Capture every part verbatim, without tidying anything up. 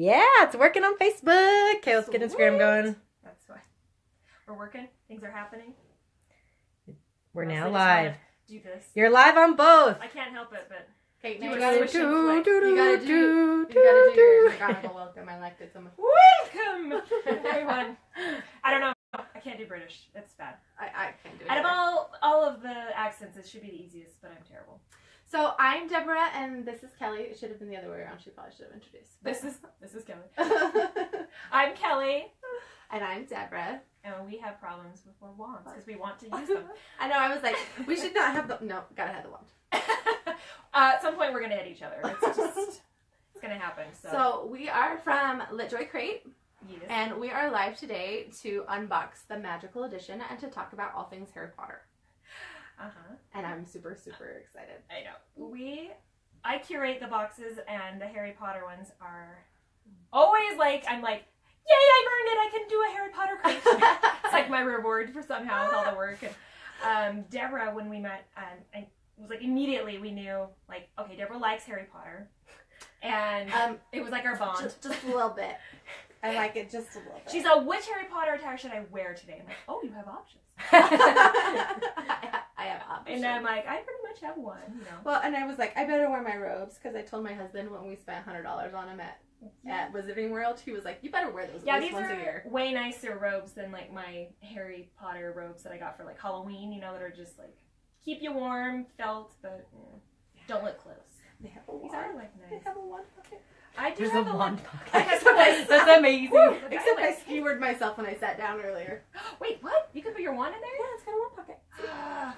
Yeah, it's working on Facebook. Okay, let's Sweet. get Instagram going. That's what we're working. Things are happening. We're now live. Do this. You're live on both. I can't help it, but okay, now you, you gotta do, do, do, you gotta do, do, do, you gotta do your McGonagall welcome. I liked it so much. Welcome, everyone. I don't know. I can't do British. That's bad. I, I can't do it. Out either. of all all of the accents, it should be the easiest, but I'm terrible. So I'm Debra, and this is Kelly. It should have been the other way around. She probably should have introduced. This is this is Kelly. I'm Kelly, and I'm Debra, and we have problems with our wands because we want to use them. I know. I was like, we should not have the no. Gotta have the wand. uh, at some point, we're gonna hit each other. It's just it's gonna happen. So, so we are from LitJoy Crate. Yes. And we are live today to unbox the Magical Edition and to talk about all things Harry Potter. Uh-huh. And I'm super, super excited. I know. We, I curate the boxes, and the Harry Potter ones are always like, I'm like, yay, I earned it, I can do a Harry Potter crate. It's like my reward for somehow with all the work. And, um, Deborah, when we met, um, I was like, immediately we knew, like, okay, Deborah likes Harry Potter. And um, it was like our bond. Just, just a little bit. I like it just a little bit. She's like, which Harry Potter attire should I wear today? I'm like, oh, you have options. I, I have options. And I'm like, I pretty much have one, you know. Well, and I was like, I better wear my robes, because I told my husband when we spent one hundred dollars on them at, yeah. at Wizarding World, he was like, you better wear those yeah, at least once a year. Yeah, these are way nicer robes than, like, my Harry Potter robes that I got for, like, Halloween, you know, that are just, like, keep you warm, felt, but you know, don't look close. They have a wand. These are, like, nice. They have a wand pocket. I do There's have a wand pocket. That's, that's amazing. Woo, except I skewered myself when I sat down earlier. Wait, what? You can put your wand in there? Yeah, it's got a wand pocket. Ah.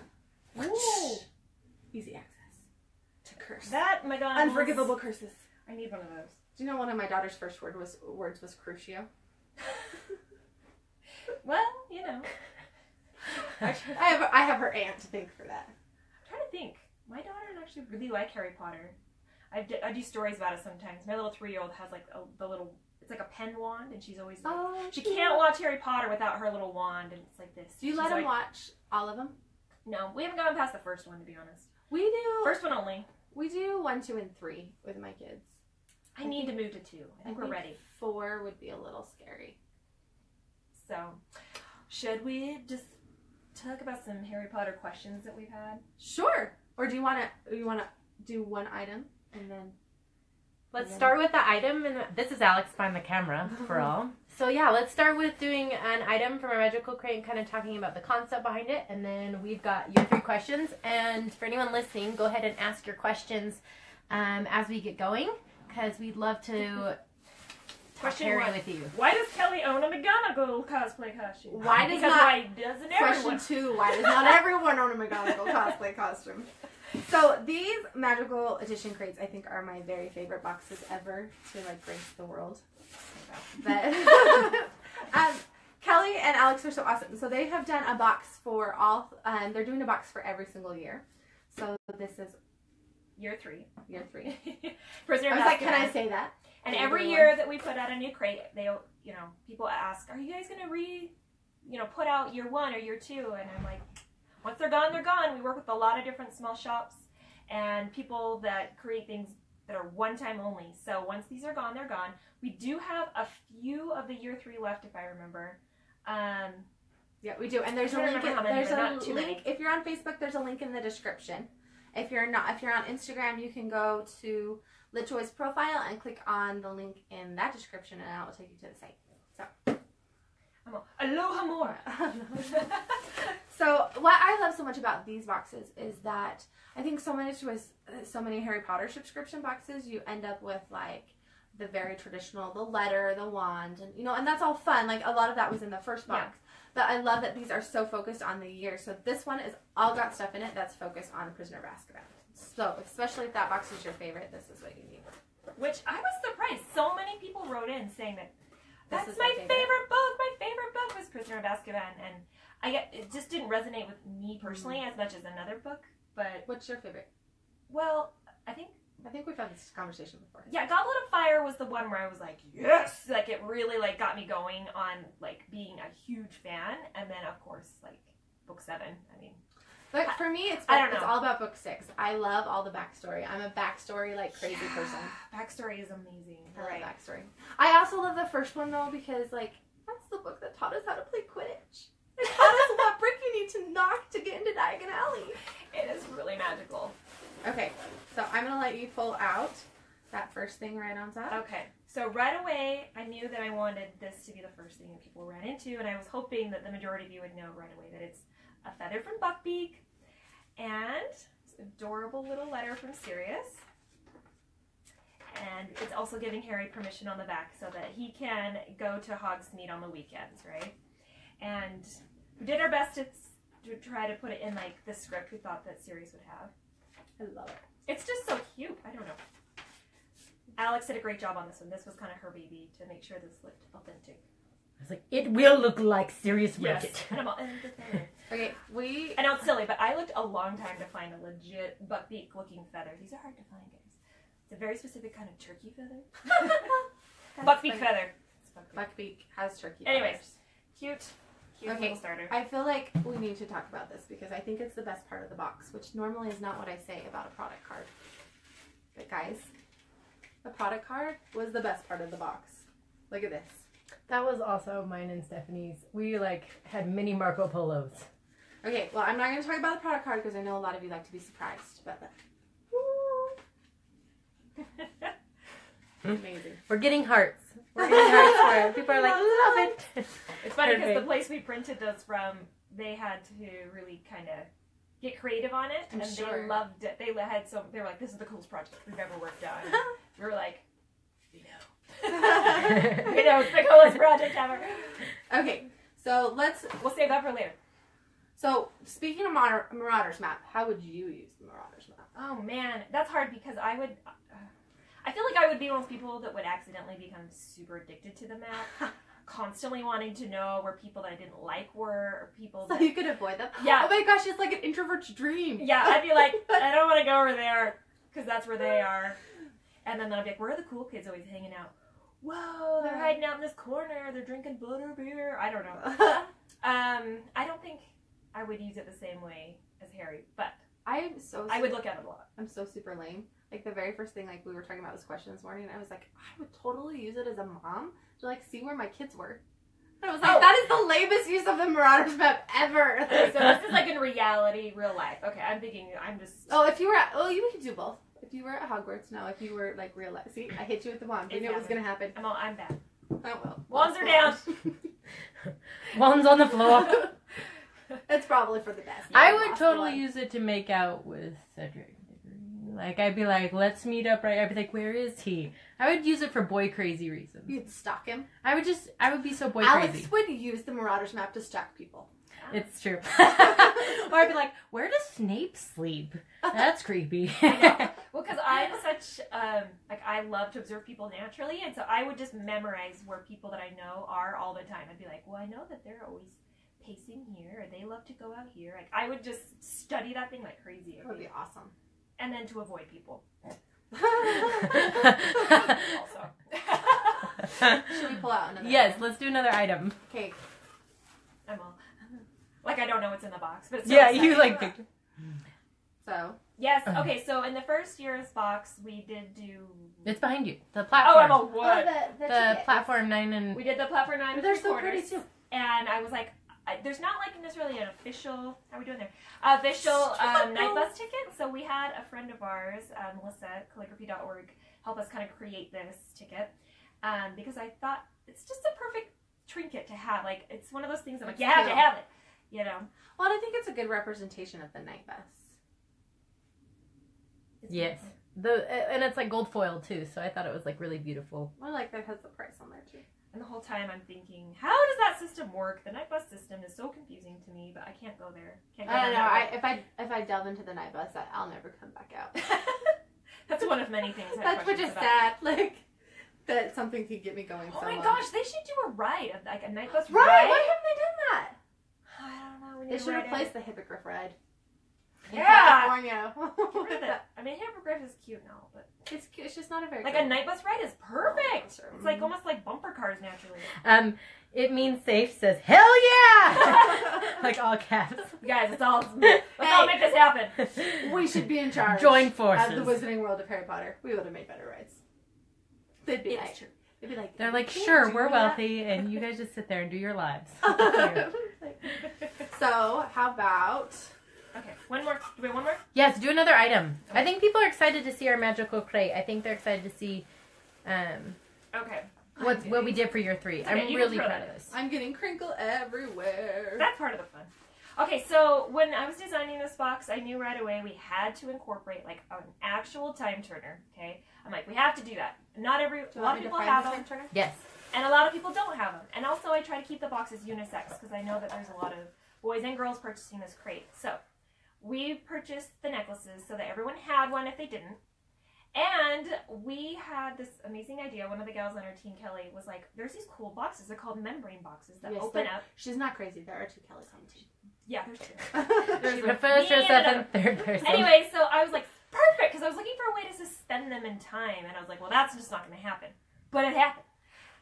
Ooh. Easy access to curse. That, my God. Unforgivable curses. I need one of those. Do you know one of my daughter's first word was words was crucio? Well, you know. Actually, I have I have her aunt to thank for that. I'm trying to think. My daughters actually really like Harry Potter. I do, I do stories about it sometimes. My little three-year-old has like a, the little, it's like a pen wand, and she's always like, oh, she yeah. can't watch Harry Potter without her little wand, and it's like this. Do you she's let like, him watch all of them? No, we haven't gotten past the first one, to be honest. We do. First one only. We do one, two, and three with my kids. I, I need think, to move to two. I think I we're think ready. Four would be a little scary. So, should we just talk about some Harry Potter questions that we've had? Sure. Or do you want to, you want to do one item? And then let's and then. start with the item. And the, this is Alex behind the camera for all. So yeah, let's start with doing an item from our Magical Crate and kind of talking about the concept behind it. And then we've got your three questions. And for anyone listening, go ahead and ask your questions um, as we get going, because we'd love to talk Harry with you. Why does Kelly own a McGonagall cosplay costume? Why does not? Why doesn't everyone? Question two: why does not everyone own a McGonagall cosplay costume? So these Magical Edition crates, I think, are my very favorite boxes ever to, like, grace the world. But um, Kelly and Alex are so awesome. So they have done a box for all, um, they're doing a box for every single year. So this is year three. Year three. Prisoner of Azkaban. I was like, can I say that? And every year that we put out a new crate, they, you know, people ask, are you guys going to re, you know, put out year one or year two? And I'm like, once they're gone, they're gone. We work with a lot of different small shops and people that create things that are one time only. So once these are gone, they're gone. We do have a few of the year three left, if I remember. Um, yeah, we do. And there's a link. In, many, there's a link. If you're on Facebook, there's a link in the description. If you're not, if you're on Instagram, you can go to LitJoy's profile and click on the link in that description, and that will take you to the site. So, aloha mora. So what I love so much about these boxes is that I think so much with so many Harry Potter subscription boxes, you end up with like the very traditional, the letter, the wand, and you know, and that's all fun. Like a lot of that was in the first box, yeah. But I love that these are so focused on the year. So this one is all got stuff in it that's focused on Prisoner of Azkaban. So especially if that box is your favorite, this is what you need. Which I was surprised. So many people wrote in saying that this that's my, my favorite. favorite book. My favorite book was Prisoner of Azkaban, and I get, it just didn't resonate with me personally as much as another book, but... What's your favorite? Well, I think... I think we've had this conversation before. Yeah, Goblet of Fire was the one where I was like, yes! Like, it really, like, got me going on, like, being a huge fan, and then, of course, like, book seven, I mean... But for me, it's I don't know. It's all about book six. I love all the backstory. I'm a backstory like crazy yeah. person. Backstory is amazing. I right. love backstory. I also love the first one though because like that's the book that taught us how to play Quidditch. It taught us what brick you need to knock to get into Diagon Alley. It is really magical. Okay, so I'm gonna let you pull out that first thing right on top. Okay. So right away, I knew that I wanted this to be the first thing that people ran into, and I was hoping that the majority of you would know right away that it's a feather from Buckbeak, and this adorable little letter from Sirius, and it's also giving Harry permission on the back so that he can go to Hogsmeade on the weekends, right? And we did our best to, to try to put it in like the script we thought that Sirius would have. I love it. It's just so cute. I don't know. Alex did a great job on this one. This was kind of her baby to make sure this looked authentic. I was like, it will look like Sirius yes. Rocket. And I'm all, okay, we... I know it's silly, but I looked a long time to find a legit Buckbeak looking feather. These are hard to find, guys. It's a very specific kind of turkey feather. Buckbeak feather. Buckbeak. Buckbeak has turkey feathers. Anyways, cute. Cute okay. little starter. I feel like we need to talk about this because I think it's the best part of the box, which normally is not what I say about a product card. But guys... the product card was the best part of the box. Look at this. That was also mine and Stephanie's. We, like, had mini Marco Polos. Okay, well, I'm not going to talk about the product card because I know a lot of you like to be surprised. But, woo! Amazing. We're getting hearts. We're getting hearts for it. People are like, love it. It's funny because the place we printed those from, they had to really kind of get creative on it. I'm and sure. they loved it. They had so they were like, this is the coolest project we've ever worked on. We were like, we know. We know, it's the coolest project ever. Okay, so let's... We'll save that for later. So, speaking of Mar Marauder's Map, how would you use the Marauder's Map? Oh, man. That's hard because I would... Uh, I feel like I would be one of those people that would accidentally become super addicted to the map. Constantly wanting to know where people that I didn't like were, or people that... So you could avoid them? Yeah. Oh my gosh, it's like an introvert's dream. Yeah, I'd be like, I don't want to go over there because that's where they are. And then they'll be like, where are the cool kids always hanging out? Whoa, they're hiding out in this corner. They're drinking butterbeer. I don't know. um, I don't think I would use it the same way as Harry, but I'm so I would look at it a lot. I'm so super lame. Like, the very first thing, like, we were talking about this question this morning, and I was like, I would totally use it as a mom to, like, see where my kids were. And I was like, oh. That is the lamest use of the Marauder's Map ever. So this is, like, in reality, real life. Okay, I'm thinking, I'm just... Oh, if you were... At, well, you could do both. If you were at Hogwarts, no. If you were, like, real life. See, I hit you with the wand. I knew it was going to happen. I'm all, I'm bad. Oh, well. Wands are down. Wands on the floor. It's probably for the best. Yeah, I would totally use it to make out with Cedric. Like, I'd be like, let's meet up, right? I'd be like, where is he? I would use it for boy crazy reasons. You'd stalk him? I would just, I would be so boy Alex crazy. Alex would use the Marauder's Map to stalk people. It's true. Or I'd be like, where does Snape sleep? That's creepy. Well, because I'm such, um, like, I love to observe people naturally, and so I would just memorize where people that I know are all the time. I'd be like, well, I know that they're always pacing here, or they love to go out here. Like, I would just study that thing like crazy. It would be awesome. And then to avoid people. Also. Should we pull out another Yes, item? Let's do another item. Okay. I'm all... Like, I don't know what's in the box, but it's so Yeah, exciting. You, like, picked it. So. Yes, okay, so in the first year's box, we did do... It's behind you. The platform. Oh, I'm a what? Oh, the the, the platform nine and... We did the platform nine and They're three so quarters. Pretty, too. And I was like, I, there's not, like, necessarily an official... How are we doing there? Official um, night bus ticket. So we had a friend of ours, um, Melissa, calligraphy dot org, help us kind of create this ticket. Um, because I thought it's just a perfect trinket to have. Like, it's one of those things that, like, you have to have it. You know. Well, I think it's a good representation of the night bus. It's yes. Beautiful. The and it's like gold foil too, so I thought it was like really beautiful. I like that it has the price on there too. And the whole time I'm thinking, how does that system work? The night bus system is so confusing to me, but I can't go there. Can't go I don't know. I, if I if I delve into the night bus, I'll never come back out. That's one of many things. I That's which is about. sad. Like. That something could get me going. Oh so my long. gosh, they should do a ride, like a night bus right? ride. Why haven't they done that? I don't know. They should replace the Hippogriff ride. in yeah. California. Get rid of that. I mean, hippogriff is cute now, but it's cute. It's just not a very like cool. A night bus ride is perfect. Oh, it's like mm. almost like bumper cars naturally. Um, it means safe says hell yeah, like all caps. Guys, it's all let's hey. all make this happen. We should be in charge. Join forces. As the Wizarding World of Harry Potter, we would have made better rides. They'd be like, they'd be like, they're like, sure, we're wealthy, that. And you guys just sit there and do your lives. So, how about? Okay, one more. Do we have one more? Yes, do another item. Okay. I think people are excited to see our magical crate. I think they're excited to see. Um, okay. What getting... what we did for year three? Okay, I'm really proud of this. I'm getting crinkle everywhere. That's part of the fun. Okay, so when I was designing this box, I knew right away we had to incorporate like an actual time turner. Okay, I'm like, we have to do that. Not every a lot of people have them. Time turner? Yes. And a lot of people don't have them. And also, I try to keep the boxes unisex because I know that there's a lot of boys and girls purchasing this crate. So we purchased the necklaces so that everyone had one if they didn't. And we had this amazing idea. One of the gals on our team, Kelly, was like, there's these cool boxes. They're called membrane boxes that yes, open up. She's not crazy. There are two Kellys on the team. Yeah, there's two. There's she refers to herself in third person. Anyway, so I was like, perfect, because I was looking for a way to suspend them in time. And I was like, well, that's just not going to happen. But it happened.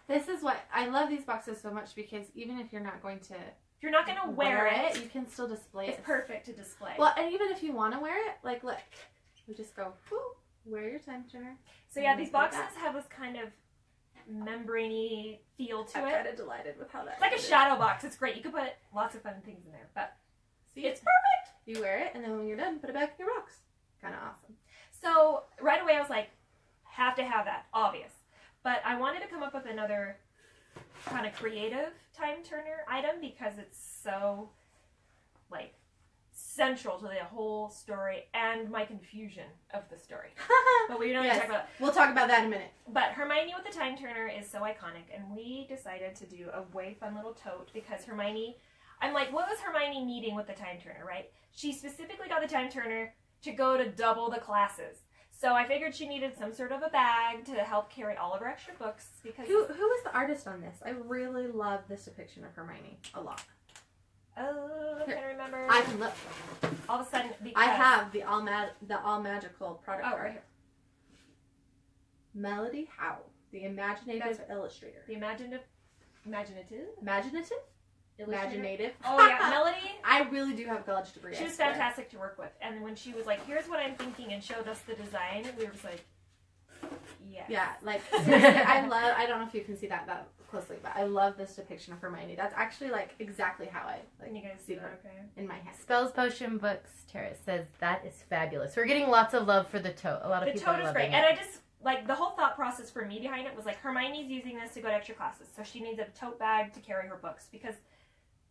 This is what, I love these boxes so much because even if you're not going to... You're not going to wear, wear it, it. You can still display it. It's perfect to display. Well, and even if you want to wear it, like, look. You just go, whoo, wear your time turner. So, yeah, these boxes like have this kind of membraney feel to I'm it. I'm kind of delighted with how that It's like a shadow box. It's great. You can put lots of fun things in there, but see, it's perfect. You wear it, and then when you're done, put it back in your box. Kind of awesome. So, right away, I was like, have to have that. Obvious. But I wanted to come up with another kind of creative time turner item because it's so like central to the whole story and my confusion of the story. But we don't yes. talk about that. We'll talk about that in a minute. But Hermione with the time turner is so iconic, and we decided to do a way fun little tote because Hermione, I'm like, what was Hermione needing with the time turner, right? She specifically got the time turner to go to double the classes. So I figured she needed some sort of a bag to help carry all of her extra books because who who is the artist on this? I really love this depiction of Hermione a lot. Oh, I can't remember. I can look. All of a sudden, because I have the all mag the all magical product oh, art right here. Melody Howe, the imaginative right. illustrator. The imaginative, imaginative, imaginative. Imaginative. Oh yeah, Melody. I really do have college degree. She was fantastic to work with, and when she was like, "Here's what I'm thinking," and showed us the design, we were just like, "Yeah." Yeah, like I love. I don't know if you can see that that closely, but I love this depiction of Hermione. That's actually like exactly how I like you guys see that, her okay. in my head. Spells, potion, books. Tara says that is fabulous. We're getting lots of love for the tote. A lot of the people are loving it. The tote is great, and I just. Like, the whole thought process for me behind it was, like, Hermione's using this to go to extra classes, so she needs a tote bag to carry her books, because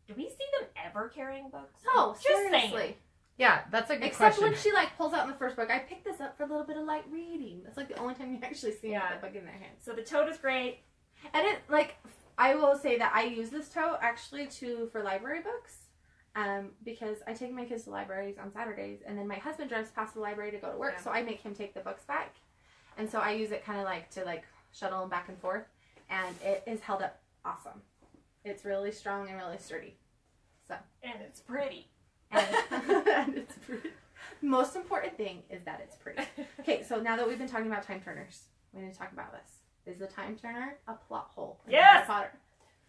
do we see them ever carrying books? No, just seriously. Saying. Yeah, that's a good Except question. Except when she, like, pulls out in the first book, I picked this up for a little bit of light reading. That's, like, the only time you actually see yeah. that book in their hand. So the tote is great. And it, like, I will say that I use this tote, actually, too, for library books, um, because I take my kids to libraries on Saturdays, and then my husband drives past the library to go to work, yeah. so I make him take the books back. And so I use it kind of like to like shuttle them back and forth, and it is held up awesome. It's really strong and really sturdy. So and it's pretty. And, and it's pretty. Most important thing is that it's pretty. Okay, so now that we've been talking about time turners, we need to talk about this. Is the time turner a plot hole? Yes. Harry Potter?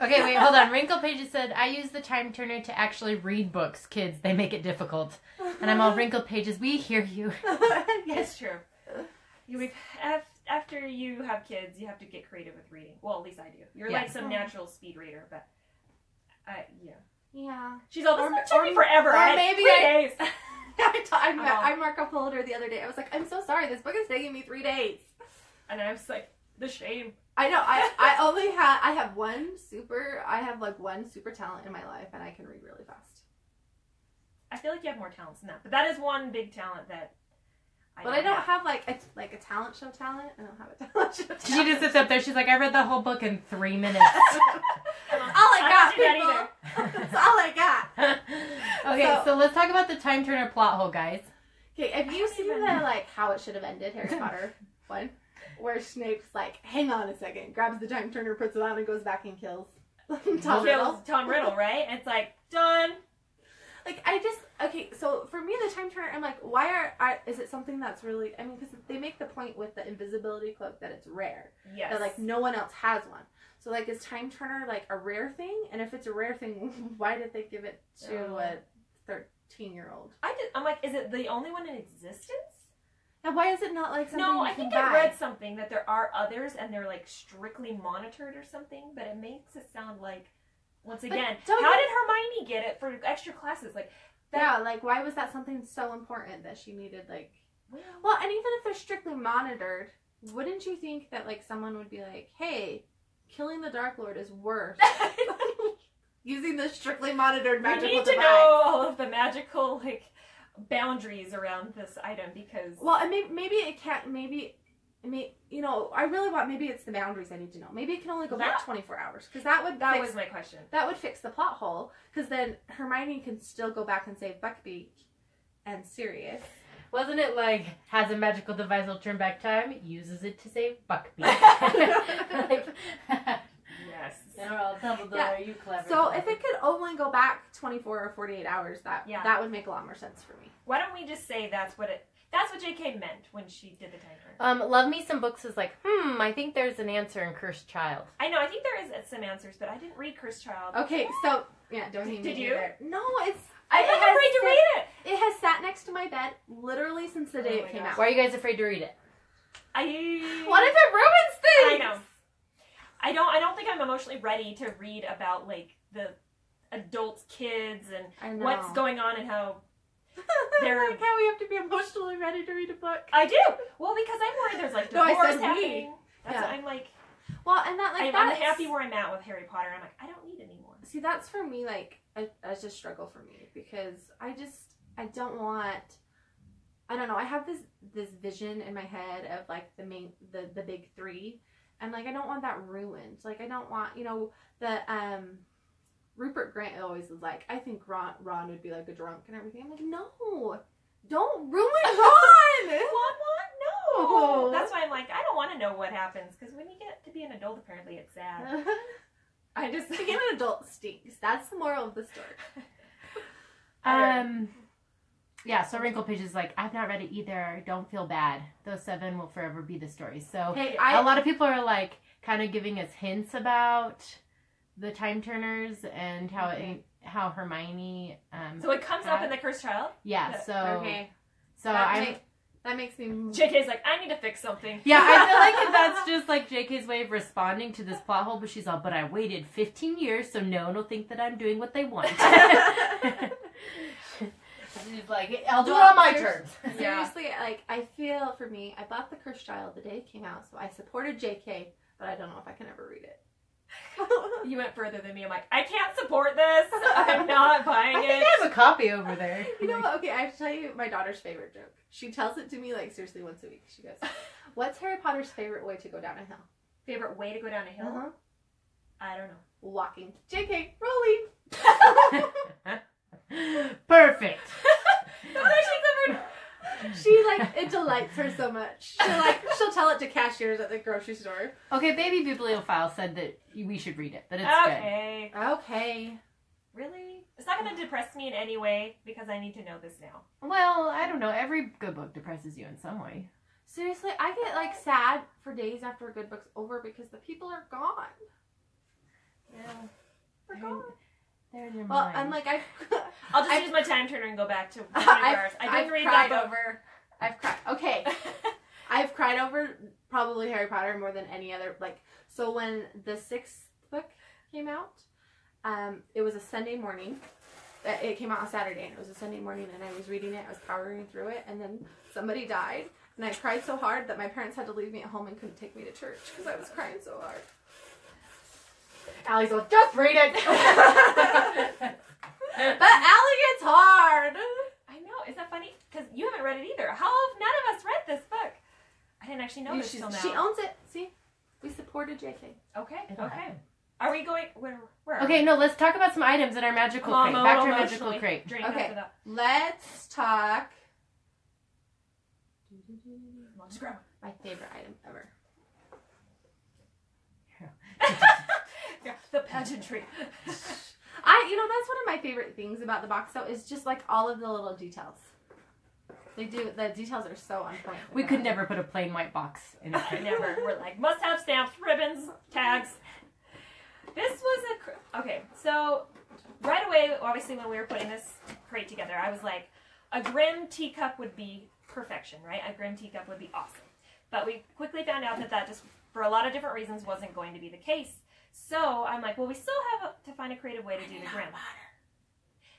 Okay, wait, hold on. Wrinkle Pages said, I use the time turner to actually read books, kids. They make it difficult. And I'm all, Wrinkle Pages, we hear you. Yes, true. We've, after you have kids, you have to get creative with reading. Well, at least I do. You're yeah. like some natural speed reader, but uh, yeah. Yeah. She's all, this took me forever. Or I maybe I, days. I, I, I, I Marco pulled her the other day. I was like, I'm so sorry. This book is taking me three days. And I was like, the shame. I know. I, I only have, I have one super, I have like one super talent in my life, and I can read really fast. I feel like you have more talents than that, but that is one big talent that I but I don't have, have like a, like a talent show talent. I don't have a talent show talent. She just sits up there. She's like, I read the whole book in three minutes. That's all I, I got, people. That's all I got. Okay, so, so let's talk about the time turner plot hole, guys. Okay, have you seen the, like, how it should have ended, Harry Potter one? Where Snape's like, hang on a second, grabs the time turner, puts it on, and goes back and kills Tom Riddle. Tom Riddle, right? It's like, done. Like, I just, okay, so for me, the time turner, I'm like, why are, I, is it something that's really, I mean, because they make the point with the invisibility cloak that it's rare. Yes. That, like, no one else has one. So, like, is time turner, like, a rare thing? And if it's a rare thing, why did they give it to uh, a thirteen-year-old? I did, I'm like, is it the only one in existence? Now, why is it not, like, something No, I think buy? I read something that there are others, and they're, like, strictly monitored or something, but it makes it sound like, once again, how you... did Hermione get it for extra classes? Like, that... yeah, like, why was that something so important that she needed, like... Well, well, and even if they're strictly monitored, wouldn't you think that, like, someone would be like, hey, killing the Dark Lord is worse. Using the strictly monitored magical device. We need to device. know all of the magical, like, boundaries around this item, because... Well, and maybe, maybe it can't, maybe... I mean, you know, I really want, maybe it's the boundaries I need to know. Maybe it can only go yeah. back twenty-four hours, because that would That fix, was my question. That would fix the plot hole, because then Hermione can still go back and save Buckbeak and Sirius. Wasn't it like, has a magical device will turn back time, uses it to save Buckbeak. Like, yes. General Dumbledore, yeah. Are you clever? So if it could only go back twenty-four or forty-eight hours, that yeah. that would make a lot more sense for me. Why don't we just say that's what it... That's what J K meant when she did the timer. Um, Love Me Some Books is like, hmm, I think there's an answer in Cursed Child. I know, I think there is some answers, but I didn't read Cursed Child. Okay, so, yeah, don't even Did you? Either. No, it's... I'm not afraid to read it! It has sat next to my bed literally since the day oh it came gosh. out. Why are you guys afraid to read it? I... What if it ruins things? I know. I don't, I don't think I'm emotionally ready to read about, like, the adult kids and what's going on and how... They're like, how we have to be emotionally ready to read a book. I do. Well, because I'm worried there's like divorce no, I said happening. Me. That's yeah. what I'm like. Well, and that like I'm, that's... I'm happy where I'm at with Harry Potter. I'm like, I don't need anymore. See, that's for me like a, a just struggle for me because I just I don't want. I don't know. I have this this vision in my head of like the main the the big three, and like I don't want that ruined. Like I don't want you know the um. Rupert Grant always was like, I think Ron, Ron would be like a drunk and everything. I'm like, no, don't ruin Ron. Ron, Ron, no. Oh. That's why I'm like, I don't want to know what happens because when you get to be an adult, apparently it's sad. I just being an adult stinks. That's the moral of the story. um, yeah. So Wrinkle Page is like, I've not read it either. Don't feel bad. Those seven will forever be the story. So hey, I, a lot of people are like, kind of giving us hints about. The time turners and how okay. it, how Hermione. Um, so it comes had, up in the Cursed Child. Yeah. So okay. So I that makes me. J K's like, I need to fix something. Yeah, I feel like that's just like J K's way of responding to this plot hole. But she's all, but I waited fifteen years, so no one will think that I'm doing what they want. She's like, I'll do well, it on my terms. Yeah. Seriously, like I feel for me, I bought the Cursed Child the day it came out, so I supported J K, but I don't know if I can ever read it. You went further than me. I'm like, I can't support this. I'm not buying I it. I think I have a copy over there. You know what? Okay, I have to tell you my daughter's favorite joke. She tells it to me, like, seriously, once a week. She goes, what's Harry Potter's favorite way to go down a hill? Favorite way to go down a hill? Uh-huh. I don't know. Walking. J K, rolling. Perfect. That's actually covered. She, like, it delights her so much. She'll, like, she'll tell it to cashiers at the grocery store. Okay, Baby Bibliophile said that we should read it, that it's okay. good. Okay. Okay. Really? It's not going to depress me in any way, because I need to know this now. Well, I don't know. Every good book depresses you in some way. Seriously, I get, like, sad for days after a good book's over because the people are gone. Yeah. They're gone. They're in your well, mind. Well, I'm like, I've... I'll just I've, use my time turner and go back to one hours. I didn't I've read cried that over... I've cried... Okay. I've cried over probably Harry Potter more than any other... Like, so when the sixth book came out, um, it was a Sunday morning. It came out on Saturday, and it was a Sunday morning, and I was reading it. I was powering through it, and then somebody died, and I cried so hard that my parents had to leave me at home and couldn't take me to church because I was crying so hard. Allie's like, just read it! But Allie gets hard! I know, isn't that funny? Because you haven't read it either. How have none of us read this book? I didn't actually know this till now. She owns it. See? We supported J K. Okay, okay. okay. Are we going... Where, where are Okay, we? no, let's talk about some items in our magical crate. Back to our magical crate. Okay, let's talk... I'll just grab my favorite item ever. The pageantry. I I, you know, that's one of my favorite things about the box, though, is just, like, all of the little details. They do. The details are so on point. We could never put a plain white box in a kit. Never. We're like, must-have stamps, ribbons, tags. This was a... Cr okay, so right away, obviously, when we were putting this crate together, I was like, a Grim teacup would be perfection, right? A Grim teacup would be awesome. But we quickly found out that that just, for a lot of different reasons, wasn't going to be the case. So I'm like, well, we still have to find a creative way to do the Grim.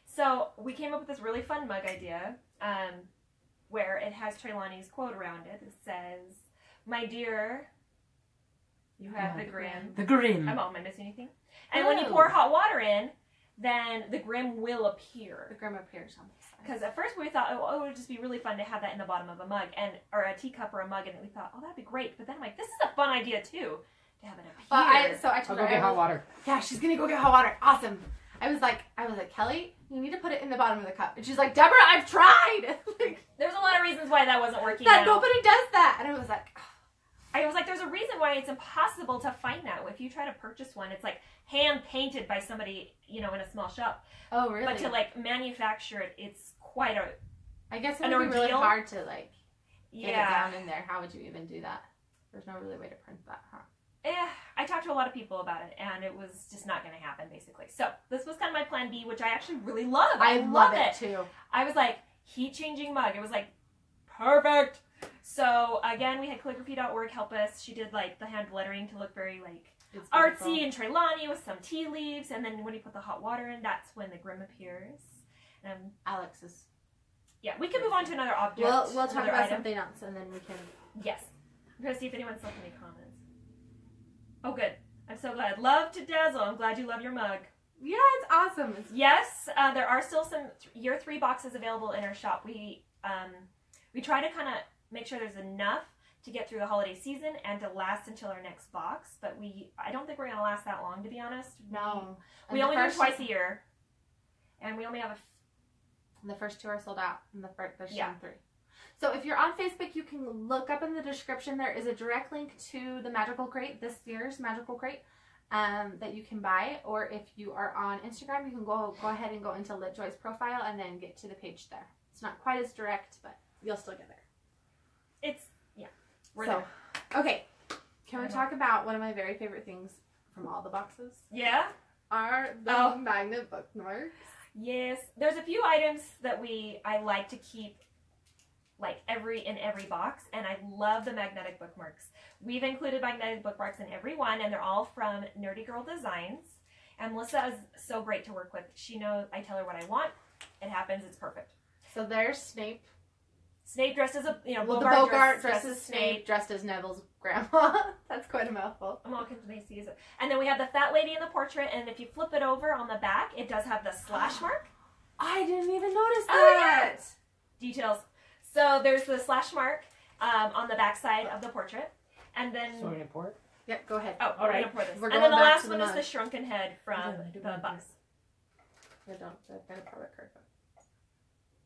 So we came up with this really fun mug idea um, where it has Trelawney's quote around it. It says, my dear... You have yeah, the Grim. The Grim. Am I missing anything? And no. When you pour hot water in, then the Grim will appear. The Grim appears on this side. Because at first we thought, oh, it would just be really fun to have that in the bottom of a mug, and or a teacup or a mug, and we thought, oh, that'd be great. But then I'm like, this is a fun idea, too, to have it appear. Well, I, so I told I'll her, go get I was, hot water. Yeah, she's going to go get hot water. Awesome. I was like, I was like, Kelly, you need to put it in the bottom of the cup. And she's like, Debra, I've tried. Like, there's a lot of reasons why that wasn't working that out. Nobody does that. And I was like, oh. I was like, there's a reason why it's impossible to find that. If you try to purchase one, it's like hand-painted by somebody, you know, in a small shop. Oh, really? But to, like, manufacture it, it's quite a... I guess it would be really hard to, like, get yeah. it down in there. How would you even do that? There's no really way to print that, huh? Eh, I talked to a lot of people about it, and it was just not going to happen, basically. So, this was kind of my plan B, which I actually really love. I, I love, love it, too. I was like, heat-changing mug. It was like, perfect! So, again, we had calligraphy dot org help us. She did, like, the hand lettering to look very, like, artsy and Trelawney with some tea leaves. And then when you put the hot water in, that's when the Grim appears. And um, Alex is... Yeah, we can move on to another object. We'll, we'll talk about item. something else, and then we can... Yes. I'm going to see if anyone's left any comments. Oh, good. I'm so glad. Love to dazzle. I'm glad you love your mug. Yeah, it's awesome. It's yes, uh, there are still some year three boxes available in our shop. We, um, we try to kind of... make sure there's enough to get through the holiday season and to last until our next box. But we, I don't think we're going to last that long, to be honest. No. We, we only do twice a year. And we only have a... F the first two are sold out. And the first, there's yeah. three. So if you're on Facebook, you can look up in the description. There is a direct link to the Magical Crate, this year's Magical Crate, um, that you can buy. Or if you are on Instagram, you can go, go ahead and go into LitJoy's profile and then get to the page there. It's not quite as direct, but you'll still get there. It's, yeah. We're so, there. Okay. Can we talk about one of my very favorite things from all the boxes? Yeah. Are the oh. magnet bookmarks. Yes. There's a few items that we, I like to keep, like, every, in every box, and I love the magnetic bookmarks. We've included magnetic bookmarks in every one, and they're all from Nerdy Girl Designs, and Melissa is so great to work with. She knows, I tell her what I want, it happens, it's perfect. So there's Snape. Snape dressed as a, you know, well, Bogart, the Boggart dressed, dressed as Snape, Snape, dressed as Neville's grandma. That's quite a mouthful. I'm all confused. And then we have the fat lady in the portrait, and if you flip it over on the back, it does have the slash mark. I didn't even notice that. Oh, yeah. Details. So there's the slash mark um, on the back side of the portrait. And then... So we're going to pour it? Yeah, go ahead. Oh, all right. We're going to pour this. We're and then the last one the is the shrunken head from do the bus. I don't. I've got to pour it correctly.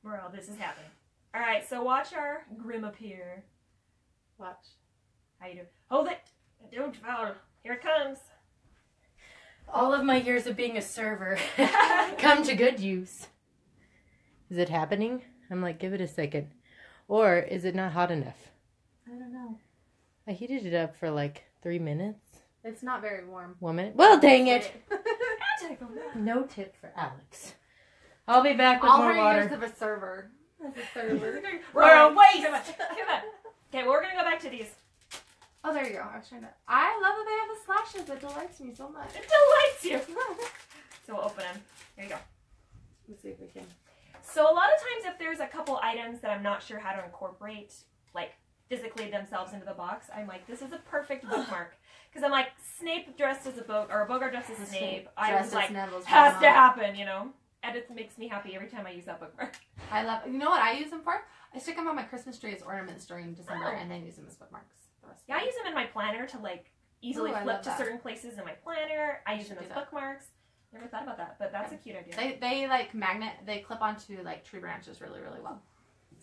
Well, this is happening. All right, so watch our Grim appear. Watch. How you doing? Hold it. Don't foul. Here it comes. All of my years of being a server come to good use. Is it happening? I'm like, give it a second. Or is it not hot enough? I don't know. I heated it up for like three minutes. It's not very warm. One minute. Well, dang it. No tip for Alex. I'll be back with All more water. All her years of a server. We're right. a waste. Come on. Come on. Okay, well, we're gonna go back to these. Oh, there you go. I was trying to. I love that they have the slashes. It delights me so much. It delights you. So we'll open them. There you go. Let's see if we can. So a lot of times, if there's a couple items that I'm not sure how to incorporate, like physically themselves into the box, I'm like, this is a perfect bookmark. Because I'm like, Snape dressed as a Bog or Bogart dressed as Snape. Snape I was like, has to happen, you know. And it makes me happy every time I use that bookmark. I love it. You know what I use them for? I stick them on my Christmas tree as ornaments during December, oh. and then use them as bookmarks. The rest yeah, I use them in my planner to, like, easily Ooh, flip to that. certain places in my planner. I, I use them as bookmarks. Never thought about that, but that's yeah. a cute idea. They, they, like, magnet, they clip onto, like, tree branches really, really well.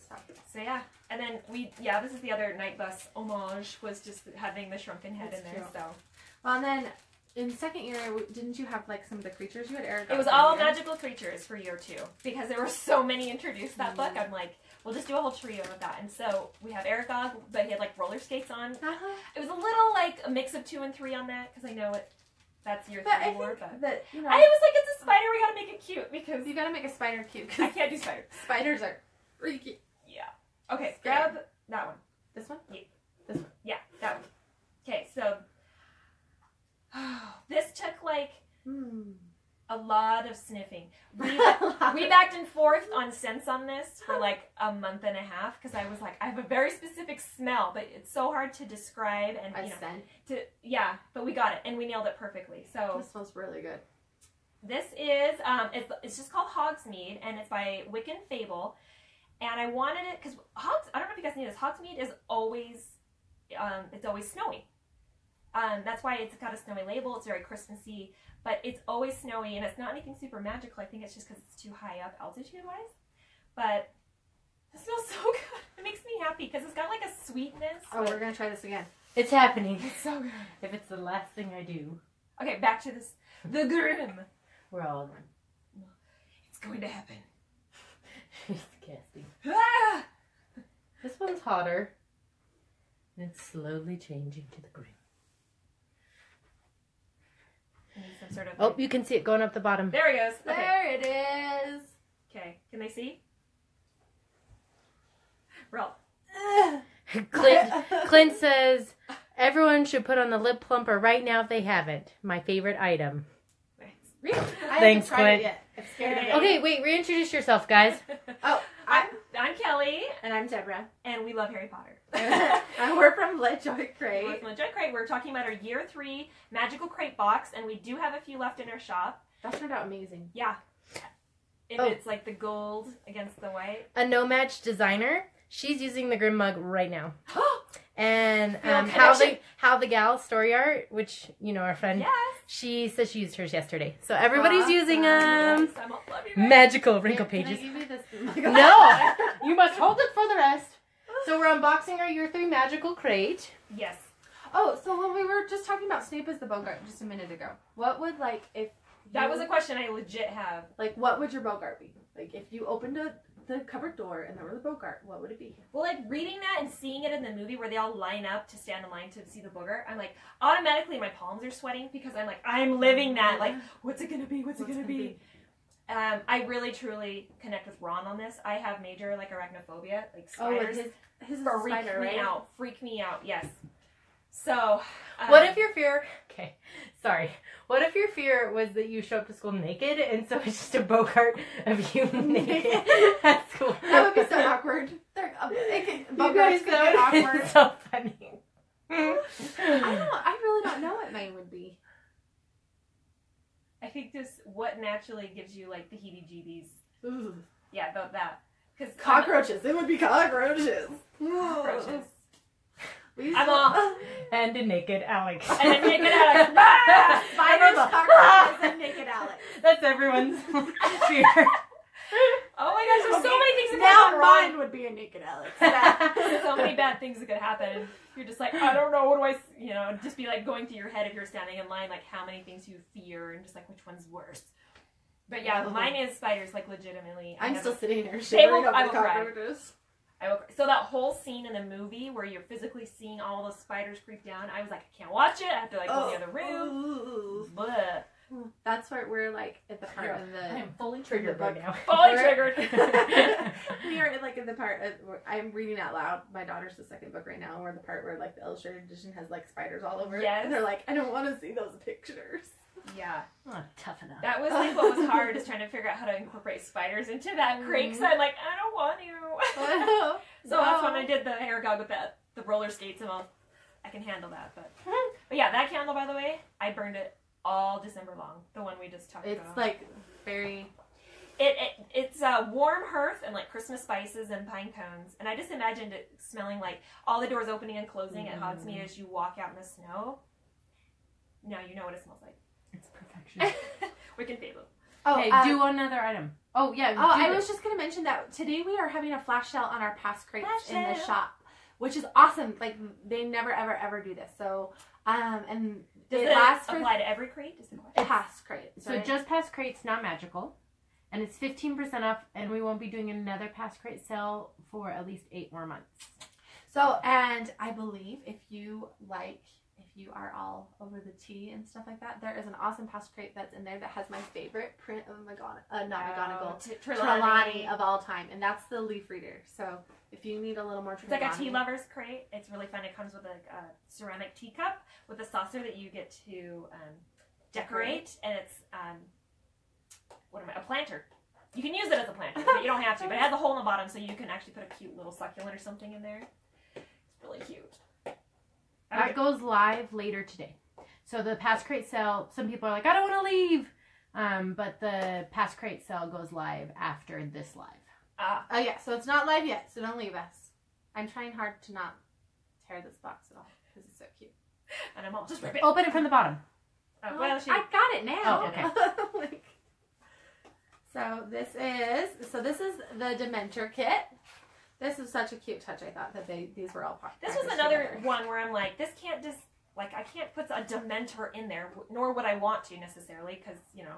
So. so, yeah. And then we, yeah, this is the other night bus homage, was just having the shrunken head that's in there, cute. so. Well, and then in second year, didn't you have like some of the creatures? You had Aragog. It was all year. Magical creatures for year two because there were so many introduced that mm. book. I'm like, we'll just do a whole trio of that. And so we have Aragog, but he had like roller skates on. Uh-huh. It was a little like a mix of two and three on that because I know it. That's your but three lore, but that, you know, I was like, it's a spider. We gotta make it cute because you gotta make a spider cute. I can't do spiders. Spiders are freaky. Yeah. Okay. Scary. Grab that one. This one. Yeah. This one. Yeah, that one. Okay, so. This took like mm. a lot of sniffing. We, we backed and forth on scents on this for like a month and a half because I was like, I have a very specific smell, but it's so hard to describe and a you know, scent. To yeah, but we got it and we nailed it perfectly. So this smells really good. This is um, it's, it's just called Hogsmeade and it's by Wiccan Fable, and I wanted it because Hogs. I don't know if you guys knew this. Hogsmeade is always um, it's always snowy. Um, that's why it's got a snowy label. It's very Christmassy, but it's always snowy, and it's not anything super magical. I think it's just because it's too high up altitude-wise. But it smells so good. It makes me happy because it's got like a sweetness. Oh, we're gonna try this again. It's happening. It's so good. If it's the last thing I do. Okay, back to this. The Grim. We're all grim. It's going to happen. It's disgusting. Ah! This one's hotter. And it's slowly changing to the Grim. Some sort of oh, like... you can see it going up the bottom. There it goes. Okay. There it is. Okay, can they see? Roll. Clint, Clint says, everyone should put on the lip plumper right now if they haven't. My favorite item. Thanks, I Thanks, haven't tried Clint. It yet. I'm scared of it. Okay, wait, reintroduce yourself, guys. Oh, I'm, I'm Kelly. And I'm Debra. And we love Harry Potter. And we're from LitJoy Crate. We're from LitJoy Crate. We're talking about our year three magical crate box, and we do have a few left in our shop. That turned out amazing. Yeah. And oh. It's like the gold against the white. A no match designer. She's using the Grim mug right now. And um, how the how the gal story art, which you know our friend, yes. She says she used hers yesterday. So everybody's awesome. Using them. Um, right? Magical wrinkle Wait, pages. Can I give you this? No, you must hold it for the rest. So we're unboxing our year three magical crate. Yes. Oh, so when we were just talking about Snape as the Boggart just a minute ago, what would like if that was a question I legit have? Like, what would your Boggart be? Like, if you opened a the cupboard door and there were the Boggart, what would it be? Well, like reading that and seeing it in the movie where they all line up to stand in line to see the Boggart, I'm like, automatically my palms are sweating because I'm like, I'm living that. Like, what's it gonna be? What's, what's it gonna, gonna be? be? Um, I really truly connect with Ron on this. I have major like arachnophobia, like spiders. Oh, his, his freak spider, me right? out. Freak me out. Yes. So, um, what if your fear? Okay, sorry. What if your fear was that you show up to school naked, and so it's just a Boggart of you naked at school? That would be so awkward. They're, uh, it could, Boggarts could get awkward. It's so funny. I don't. I really don't know what mine would be. I think just what naturally gives you like the heebie-jeebies. Ooh. Yeah, about that. Because cockroaches. It would be cockroaches. Cockroaches. I'm off. And a naked Alex. And a naked Alex. Spiders, cockroaches, and naked Alex. That's everyone's fear. Oh my gosh, there's okay. so many things that could happen. Now mine would be a naked Alex. That, so many bad things that could happen. You're just like, I don't know, what do I, you know, just be like going through your head if you're standing in line, like how many things you fear and just like which one's worse. But yeah, mm-hmm. mine is spiders, like legitimately. I'm still sitting here shivering over the cockroaches. So that whole scene in the movie where you're physically seeing all the spiders creep down, I was like, I can't watch it. I have to like go oh, in the other room. But that's where we're like at the part of the. I am fully triggered right now. Fully triggered. We are like in the part. Of, I'm reading out loud. My daughter's the second book right now. We're in the part where like the illustrated edition has like spiders all over it. Yes. And they're like, I don't want to see those pictures. Yeah. Oh, tough enough. That was like what was hard is trying to figure out how to incorporate spiders into that crate because I'm like, I don't want to. So no. That's when I did the Aragog with the, the roller skates and all. I can handle that. But but yeah, that candle, by the way, I burned it all December long. The one we just talked it's about. It's like very... It, it It's a warm hearth and like Christmas spices and pine cones. And I just imagined it smelling like all the doors opening and closing mm. at Hogsmeade as you walk out in the snow. Now you know what it smells like. It's perfection. We can fable. Oh, okay, um, do another item. Oh, yeah. Oh, I it. was just going to mention that today we are having a flash sale on our past crates flash in sale. the shop, which is awesome. Like, they never, ever, ever do this. So Um, and does it, it last apply to every crate? Does it apply? Past crates. So right? Just past crates, not magical. And it's fifteen percent off, and we won't be doing another past crate sale for at least eight more months. So, and I believe if you like, if you are all over the tea and stuff like that, there is an awesome past crate that's in there that has my favorite print of McGonagall, uh, not McGonagall, oh, Trelawney. Trelawney of all time, and that's the leaf reader. So if you need a little more Trelawney. It's like a tea lover's crate. It's really fun. It comes with a, a ceramic teacup with a saucer that you get to um, decorate, and it's... Um, What am I? A planter. You can use it as a planter, but you don't have to. But it has a hole in the bottom, so you can actually put a cute little succulent or something in there. It's really cute. Okay. That goes live later today. So the past crate sale, some people are like, I don't want to leave. Um, but the past crate sale goes live after this live. Uh, oh, yeah. So it's not live yet, so don't leave us. I'm trying hard to not tear this box at all because it's so cute. And I'm all just rip it. Open it from the bottom. Oh, well, she... I got it now. Oh, okay. Like, So this is, so this is the Dementor kit. This is such a cute touch. I thought that they, these were all part. This was another together. one where I'm like, this can't just, like, I can't put a Dementor in there, nor would I want to necessarily, because, you know,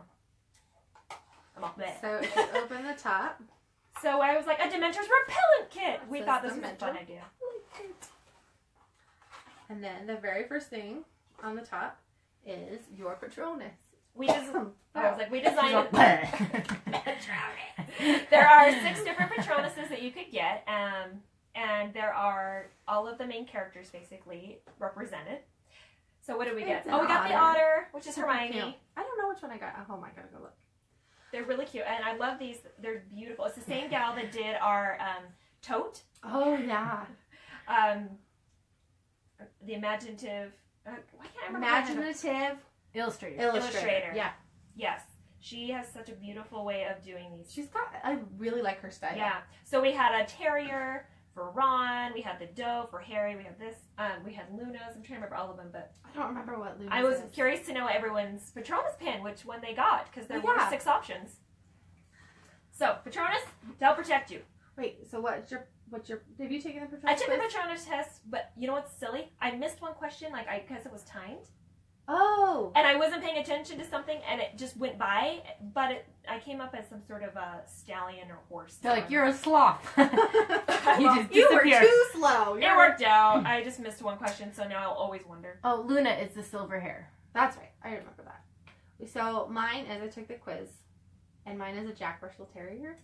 I'm off bed. So if you open the top. So I was like, a Dementor's repellent kit. We so thought this Dementor. was a fun idea. And then the very first thing on the top is your Patronus. We just, I was like, we designed it. There are six different Patronuses that you could get, um, and there are all of the main characters basically represented. So what did we get? Oh, we got otter. the otter, which is Hermione. I don't know which one I got. Oh my god, go look. They're really cute, and I love these. They're beautiful. It's the same gal that did our um, tote. Oh yeah. um, the imaginative. Uh, why can't I remember? Imaginative. Illustrator. Illustrator. Illustrator. Yeah. Yes. She has such a beautiful way of doing these. She's got, I really like her style. Yeah. So we had a terrier for Ron. We had the doe for Harry. We had this. Um, we had Luna's. I'm trying to remember all of them, but. I don't remember what Luna's I was is. curious to know everyone's Patronus pin, which one they got, because there yeah. were six options. So, Patronus, to help protect you. Wait, so what's your, what's your, have you taken the Patronus I took quiz? the Patronus test, but you know what's silly? I missed one question, like, I because it was timed. Oh. And I wasn't paying attention to something, and it just went by, but it, I came up as some sort of a stallion or horse. They're like, you're a sloth. you well, just You were too slow. You're... It worked out. I just missed one question, so now I'll always wonder. Oh, Luna is the silver hair. That's right. I remember that. So mine is, I took the quiz, and mine is a Jack Russell Terrier.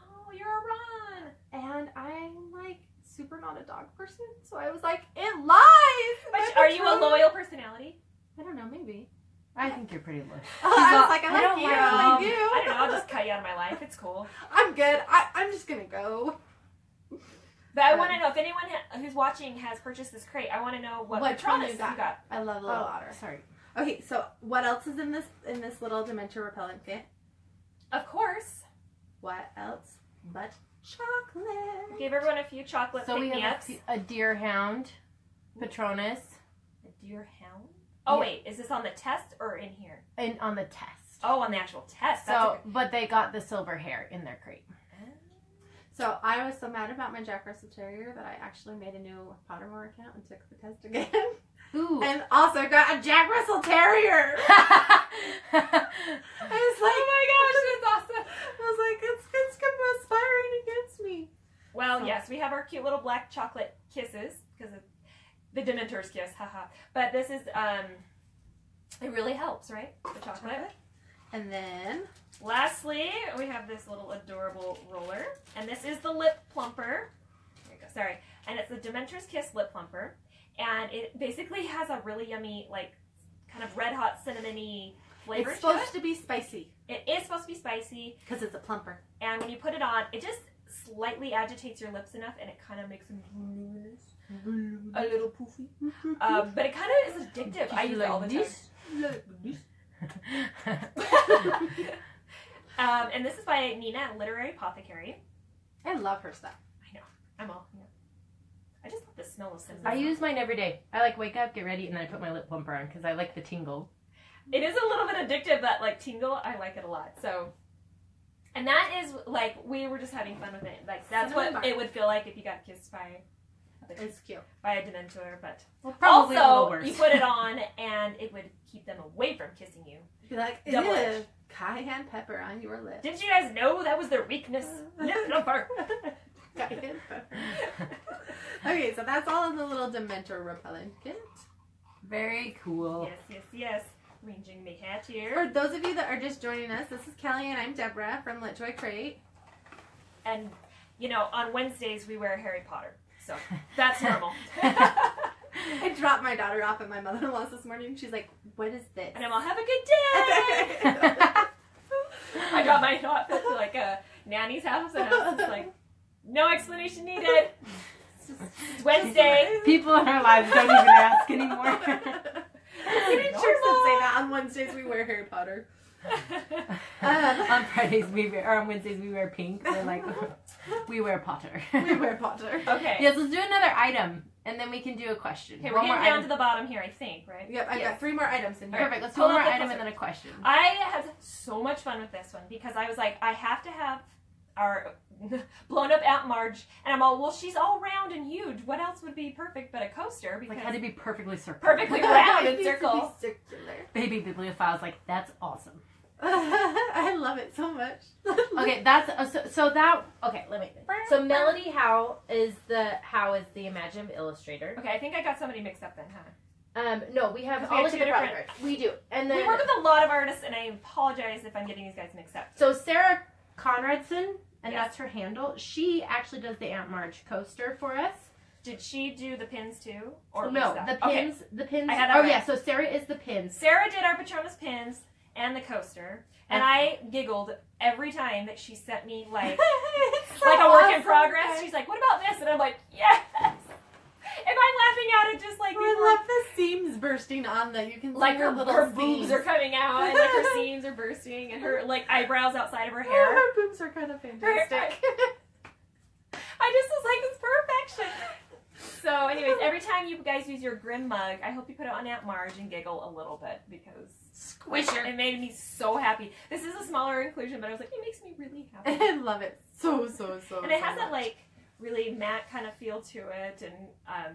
Oh, you're a Ron. And I'm like super not a dog person, so I was like, it lies. But are you a loyal personality? I don't know, maybe. I think you're pretty loyal. Oh, I was like, I like I don't you, like I like you. I don't know, I'll just cut you out of my life, it's cool. I'm good, I, I'm just gonna go. But I um, want to know, if anyone ha who's watching has purchased this crate, I want to know what, what Patronus you got. you got. I love the little oh, otter. Sorry. Okay, so what else is in this in this little Dementor repellent kit? Of course. What else but chocolate? We gave everyone a few chocolate So we have a, a deer hound, Patronus. A deer hound? Oh, yeah. Wait, is this on the test or in here? And on the test. Oh, on the actual test. That's so, okay. But they got the silver hair in their crate. Oh. So I was so mad about my Jack Russell Terrier that I actually made a new Pottermore account and took the test again. Ooh. And also got a Jack Russell Terrier. I was like, oh my gosh, that's awesome. I was like, it's, it's conspiring against me. Well, so. Yes, we have our cute little black chocolate kisses because it's the Dementor's kiss, haha. But this is, um, it really helps, right? The chocolate. And then, lastly, we have this little adorable roller. And this is the lip plumper. There you go, sorry. And it's the Dementor's kiss lip plumper. And it basically has a really yummy, like, kind of red hot cinnamony flavor. It's supposed to be spicy. It is supposed to be spicy. Because it's a plumper. And when you put it on, it just slightly agitates your lips enough and it kind of makes them a little poofy, um, but it kind of is addictive. I use like it all the this? time. Like this. um, and this is by Nina at Literary Apothecary. I love her stuff. I know. I'm all. Yeah. I just love the smell of cinnamon. I use mine every day. I like wake up, get ready, and then I put my lip plumper on because I like the tingle. It is a little bit addictive. That like tingle, I like it a lot. So. And that is like we were just having fun with it. Like that's cinnamon what bar. it would feel like if you got kissed by. It's cute. By a Dementor, but well, probably also, a little worse. You put it on, and it would keep them away from kissing you. Be like, ew, cayenne pepper on your lips. Didn't you guys know that was their weakness? Nip number. Cayenne pepper. Okay, so that's all of the little Dementor repellent kit. Very cool. Yes, yes, yes. Ranging my hat here. For those of you that are just joining us, this is Kelly, and I'm Debra from LitJoy Crate. And, you know, on Wednesdays, we wear Harry Potter. So, that's normal. I dropped my daughter off at my mother-in-law's this morning. She's like, what is this? And I'm all, have a good day! I dropped my daughter to like a nanny's house, and I was just like, no explanation needed. It's just, it's Wednesday. People in our lives don't even ask anymore. It's no one say that. On Wednesdays, we wear Harry Potter. um, on Fridays we wear, or on Wednesdays we wear pink. We're like, we wear Potter. We wear Potter. Okay. Yes, let's do another item, and then we can do a question. Okay, we're getting down item. to the bottom here, I think, right? Yep, I've yes. got three more items in here. Perfect. Let's do one more item and then a question. I had so much fun with this one because I was like, I have to have our blown up Aunt Marge, and I'm all, well, she's all round and huge. What else would be perfect but a coaster? Because like, had to be perfectly circular. Perfectly round and circle. Circular. Baby bibliophile's like, that's awesome. I love it so much. Okay, that's uh, so, so that okay. Let me. So Melody Howe is the Howe is the imaginative illustrator. Okay, I think I got somebody mixed up then, huh? Um, no, we have all we the different. Products. We do, and then we work with a lot of artists, and I apologize if I'm getting these guys mixed up. So Sarah Conradson, and yes. that's her handle. She actually does the Aunt Marge coaster for us. Did she do the pins too? Or no, that? the pins. Okay. The pins. I had that oh right. yeah, so Sarah is the pins. Sarah did our Patronus pins. And the coaster, and I giggled every time that she sent me like so like a work awesome. in progress. She's like, "What about this?" And I'm like, "Yes." And I'm laughing at it, just like I love like, the seams bursting on the you can see like her, her little her boobs are coming out, and like her seams are bursting, and her like eyebrows outside of her hair. Her boobs are kind of fantastic. Her, I, I just was like, "It's perfection." So, anyways, every time you guys use your Grim mug, I hope you put it on Aunt Marge and giggle a little bit because Squisher. It made me so happy. This is a smaller inclusion, but I was like, it makes me really happy. I love it so so so. And it so has much. that like really matte kind of feel to it. And um,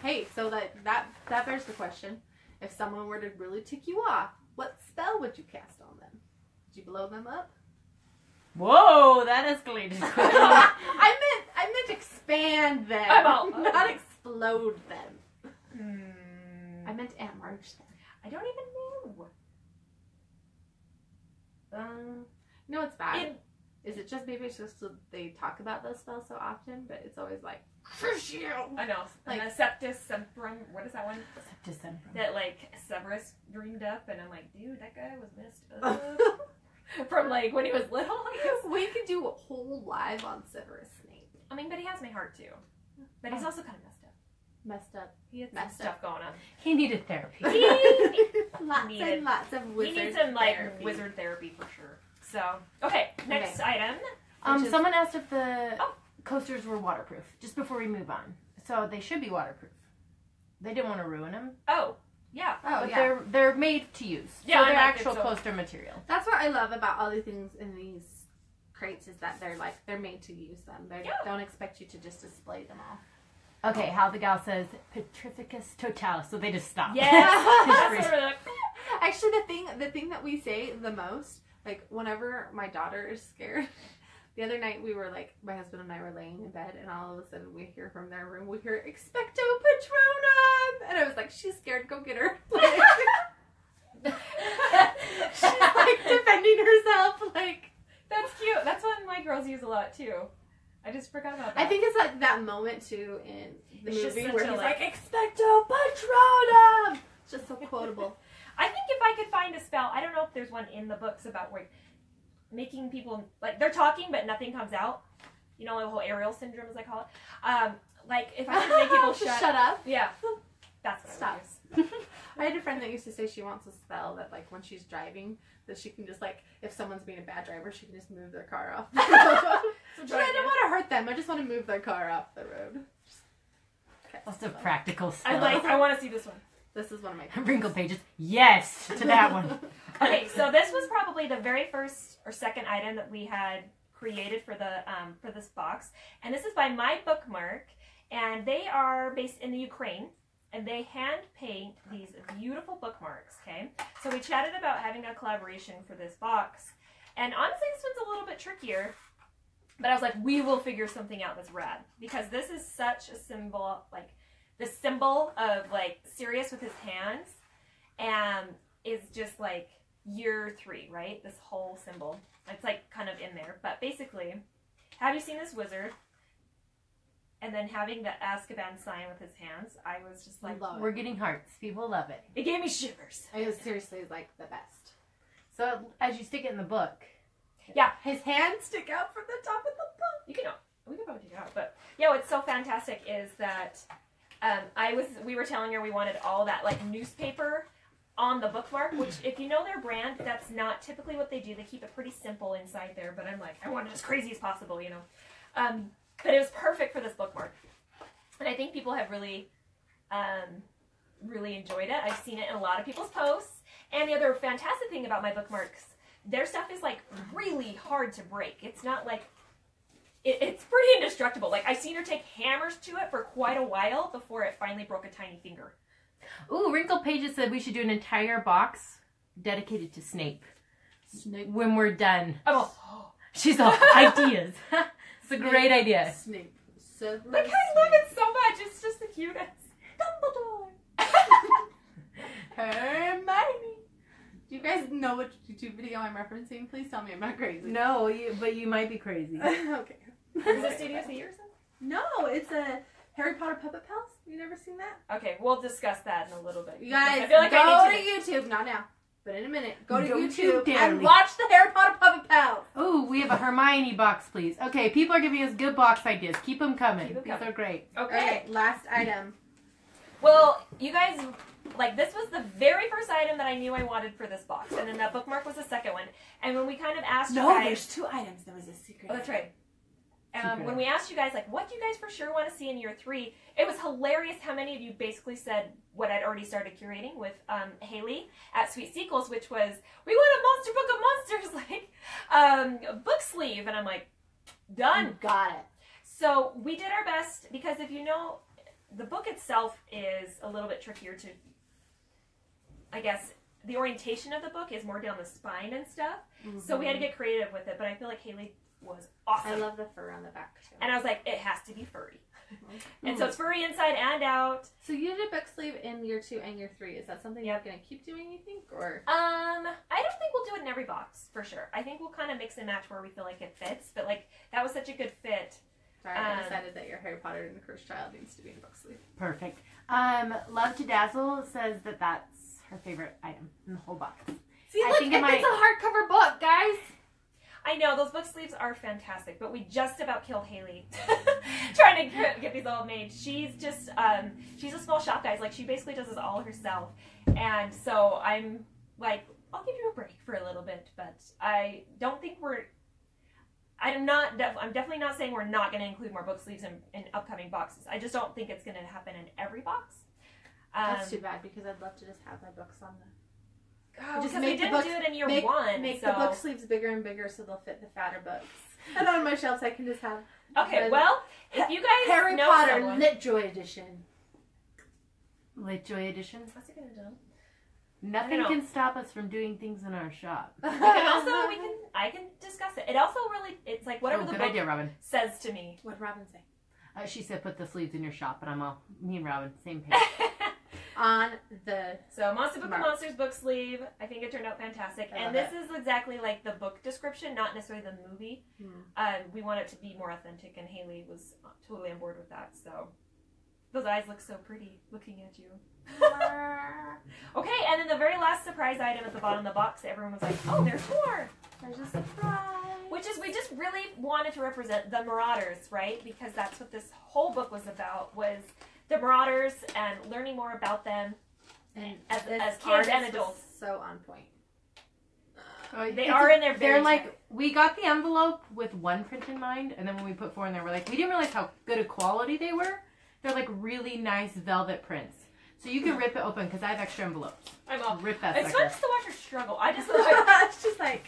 hey, so that that that bears the question: if someone were to really tick you off, what spell would you cast on them? Would you blow them up? Whoa, that escalated. I meant I meant expand them, I'm all, oh. not explode them. Mm. I meant Aunt Marge them. I don't even know. Um, no, it's bad. It, Is it just maybe it's just they talk about those spells so often, but it's always like, crush you! I know. Like, and the Septus Semprum, what is that one? Septus Semprum. That like Severus dreamed up, and I'm like, dude, that guy was messed up. From like when he was little. We could do a whole live on Severus Snape. I mean, but he has my heart too. But he's also kind of messed up. Messed up. He has messed stuff up. going on. He needed therapy. He needed, lots needed, and lots of wizard He needs some like therapy. wizard therapy for sure. So okay, next okay. item. Um, is... someone asked if the oh. coasters were waterproof. Just before we move on, so they should be waterproof. They didn't want to ruin them. Oh yeah. Oh but yeah. They're they're made to use. Yeah, so they're like actual so. coaster material. That's what I love about all the things in these crates is that they're like they're made to use them. They yeah. don't expect you to just display them all. Okay, how the gal says Petrificus Totalis, so they just stop. Yeah. Actually, the thing the thing that we say the most, like whenever my daughter is scared, the other night we were like, my husband and I were laying in bed, and all of a sudden we hear from their room, we hear Expecto Patronum, and I was like, she's scared, go get her. Like, she's like defending herself, like that's cute. That's one my girls use a lot too. I just forgot about that. I think it's like that moment too in the it's movie where he's like, like Expecto Patronum! It's just so quotable. I think if I could find a spell, I don't know if there's one in the books about where making people, like they're talking but nothing comes out. You know, the whole Ariel syndrome as I call it. Um, like if I could make people shut, shut up. Yeah. That's what Stop. I would use. I had a friend that used to say she wants a spell that like when she's driving that she can just like, if someone's being a bad driver, she can just move their car off. So she, I don't want to hurt them. I just want to move their car off the road. Lots of practical stuff. I like. I want to see this one. This is one of my favorites. Wrinkle pages. Yes, to that one. Okay, so this was probably the very first or second item that we had created for the um, for this box, and this is by my bookmark, And they are based in the Ukraine, and they hand paint these beautiful bookmarks, okay? So we chatted about having a collaboration for this box, and honestly this one's a little bit trickier, but I was like, we will figure something out that's rad, because this is such a symbol, like the symbol of like Sirius with his hands, and is just like year three, right? This whole symbol. It's like kind of in there, but basically, have you seen this wizard? And then having that Azkaban sign with his hands, I was just like, love we're getting hearts. People love it. It gave me shivers. It was seriously like the best. So as you stick it in the book, yeah, his hands stick out from the top of the book. You can, we can probably take it out, but yeah, what's so fantastic is that um, I was, we were telling her we wanted all that like newspaper on the bookmark, which if you know their brand, that's not typically what they do. They keep it pretty simple inside there, but I'm like, I want it as crazy as possible, you know. Um, But it was perfect for this bookmark. And I think people have really, um, really enjoyed it. I've seen it in a lot of people's posts. And the other fantastic thing about my bookmarks, their stuff is like really hard to break. It's not like, it, it's pretty indestructible. Like I've seen her take hammers to it for quite a while before it finally broke a tiny finger. Ooh, Wrinkled Pages said we should do an entire box dedicated to Snape. Snape. When we're done. I'm all, oh. She's all ideas. It's a great idea. Snape. So like, I love it so much. It's just the cutest. Dumbledore. Hermione. Do you guys know which YouTube video I'm referencing? Please tell me I'm not crazy. No, you, but you might be crazy. Okay. Is it Studio C or something? No, it's a Harry Potter Puppet Pals. You never seen that? Okay, we'll discuss that in a little bit. You guys, I feel like go I need to... to YouTube. Not now. But in a minute, go to go YouTube to and watch the Harry Potter Puppet Pals. Oh, we have a Hermione box, please. Okay, people are giving us good box ideas. Keep them coming. Keep them These coming. Are great. Okay. Okay, last item. Well, you guys, like this was the very first item that I knew I wanted for this box, and then that bookmark was the second one. And when we kind of asked no, you guys, there's two items. There was a secret. Oh, that's right. Um, when we asked you guys, like, what do you guys for sure want to see in year three, it was hilarious how many of you basically said what I'd already started curating with um, Haley at Sweet Sequels, which was, we want a Monster Book of Monsters, like, um, book sleeve. And I'm like, done. You got it. So we did our best, because if you know, the book itself is a little bit trickier to, I guess, the orientation of the book is more down the spine and stuff. Mm-hmm. So we had to get creative with it, but I feel like Haley was awesome. I love the fur on the back too. And I was like, it has to be furry. Mm-hmm. And so it's furry inside and out. So you did a book sleeve in year two and year three. Is that something yep. you're gonna keep doing, you think? Or um I don't think we'll do it in every box for sure. I think we'll kind of mix and match where we feel like it fits, but like that was such a good fit. Sorry, um, I decided that your Harry Potter and the Cursed Child needs to be in book sleeve. Perfect. Um Love to Dazzle says that that's her favorite item in the whole box. See, I look, think it might... it's a hardcover book, guys. I know, those book sleeves are fantastic, but we just about killed Haley trying to get, get these all made. She's just, um, she's a small shop, guys. Like, she basically does this all herself. And so I'm like, I'll give you a break for a little bit, but I don't think we're, I'm not, def I'm definitely not saying we're not going to include more book sleeves in, in upcoming boxes. I just don't think it's going to happen in every box. Um, That's too bad, because I'd love to just have my books on the Oh, just make we didn't the books, do it in year make, one. Make so. the book sleeves bigger and bigger so they'll fit the fatter books. And on my shelves I can just have... Okay, well, if you guys Harry know Potter someone... LitJoy Edition. LitJoy Edition? What's it going to do? Nothing can stop us from doing things in our shop. We can also, we can, I can discuss it. It also really, it's like whatever oh, the book idea, Robin. says to me. What did Robin say? Uh, she said put the sleeves in your shop, and I'm all, me and Robin, same page. On the so Monster Book of Monsters book sleeve, I think it turned out fantastic, I and this it. is exactly like the book description, not necessarily the movie. Mm. Um, we want it to be more authentic, and Haley was totally on board with that. So those eyes look so pretty looking at you. Okay, and then the very last surprise item at the bottom of the box, everyone was like, "Oh, there's more! There's a surprise!" Which is we just really wanted to represent the Marauders, right? Because that's what this whole book was about. Was the Marauders and learning more about them and as, as kids and adults. So on point. Uh, they are in their very They're like, time. we got the envelope with one print in mind, and then when we put four in there, we're like, we didn't realize how good a quality they were. They're like really nice velvet prints. So you can rip it open, because I have extra envelopes. I will. Rip that It's fun just to watch her struggle. I just love it. It's just like...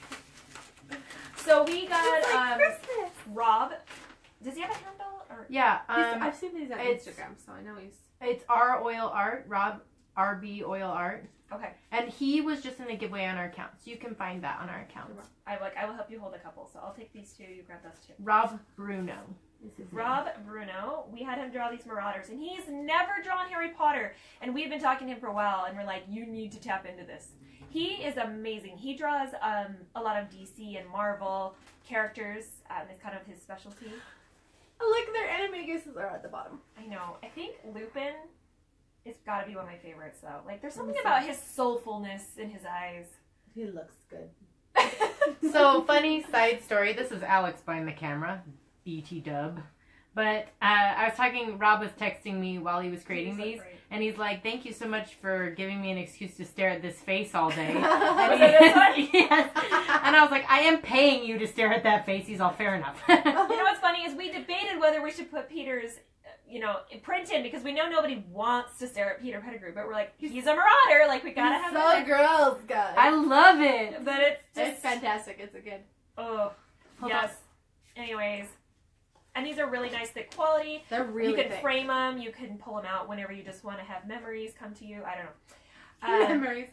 So we got like um, Rob. Does he have a handle? art. Yeah, um, I've seen these on Instagram, so I know he's. It's R Oil Art, Rob R B Oil Art. Okay. And he was just in a giveaway on our account, so you can find that on our account. I like. I will help you hold a couple, so I'll take these two. You grab those two. Rob Bruno. This is Rob name. Bruno. We had him draw these Marauders, and he's never drawn Harry Potter. And we've been talking to him for a while, and we're like, you need to tap into this. He is amazing. He draws um, a lot of D C and Marvel characters. Um, it's kind of his specialty. Oh, look, their animaguses are at the bottom. I know. I think Lupin has got to be one of my favorites, though. Like, there's something about his soulfulness in his eyes. He looks good. So, funny side story. This is Alex behind the camera. B T dub. But uh, I was talking, Rob was texting me while he was creating these, and he's like, thank you so much for giving me an excuse to stare at this face all day. And, was he, yes. And I was like, I am paying you to stare at that face. He's all, fair enough. You know what's funny is we debated whether we should put Peter's, you know, print in, because we know nobody wants to stare at Peter Pettigrew, but we're like, he's a marauder, like we gotta he's have so it. Girls, guys. I love it. But it's just... It's fantastic. It's a good... Oh, hold yes. On. Anyways... And these are really nice thick quality. They're really thick. You can thick. frame them. You can pull them out whenever you just want to have memories come to you. I don't know. Um, memories.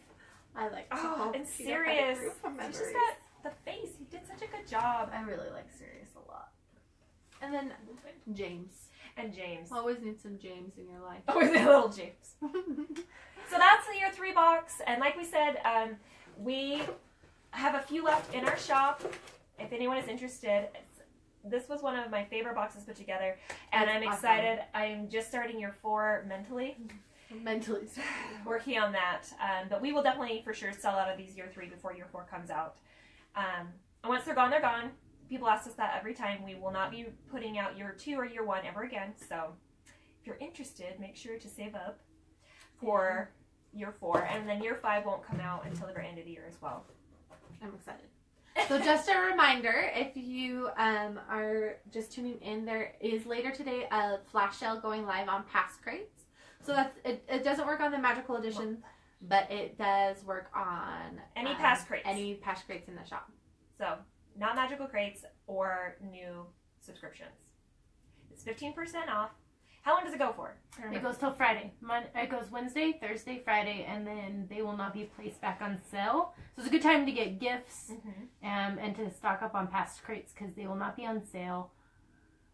I like to Oh, and Sirius. He's just got the face. He did such a good job. I really like Sirius a lot. And then James. And James. Always need some James in your life. Always a little James. So that's the year three box. And like we said, um, we have a few left in our shop. If anyone is interested. This was one of my favorite boxes put together, and That's I'm awesome. excited. I'm just starting year four mentally. Mentally. Working on that. Um, but we will definitely, for sure, sell out of these year three before year four comes out. Um, and once they're gone, they're gone. People ask us that every time. We will not be putting out year two or year one ever again. So if you're interested, make sure to save up for yeah. year four. And then year five won't come out until the very end of the year as well. I'm excited. So just a reminder, if you um, are just tuning in, there is later today a flash sale going live on past crates. So that's it, it doesn't work on the Magical Edition, but it does work on any um, past crates. Any past crates in the shop. So not Magical Crates or new subscriptions. It's fifteen percent off. How long does it go for? It goes till Friday. Mon it goes Wednesday, Thursday, Friday, and then they will not be placed back on sale. So it's a good time to get gifts mm-hmm. um, and to stock up on past crates because they will not be on sale